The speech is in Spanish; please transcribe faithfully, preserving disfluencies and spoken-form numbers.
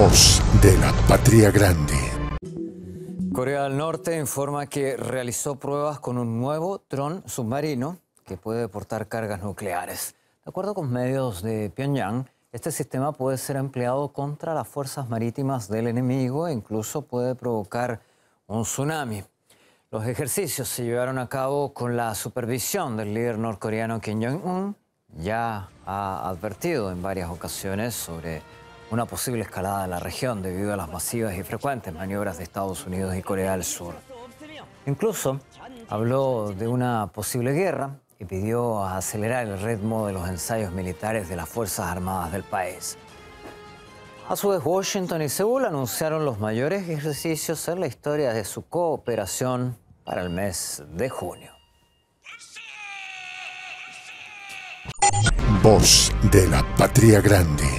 Voz de la Patria Grande. Corea del Norte informa que realizó pruebas con un nuevo dron submarino que puede portar cargas nucleares. De acuerdo con medios de Pyongyang, este sistema puede ser empleado contra las fuerzas marítimas del enemigo e incluso puede provocar un tsunami. Los ejercicios se llevaron a cabo con la supervisión del líder norcoreano Kim Jong-un. Ya ha advertido en varias ocasiones sobre una posible escalada de la región debido a las masivas y frecuentes maniobras de Estados Unidos y Corea del Sur. Incluso habló de una posible guerra y pidió acelerar el ritmo de los ensayos militares de las Fuerzas Armadas del país. A su vez, Washington y Seúl anunciaron los mayores ejercicios en la historia de su cooperación para el mes de junio. Voz de la Patria Grande.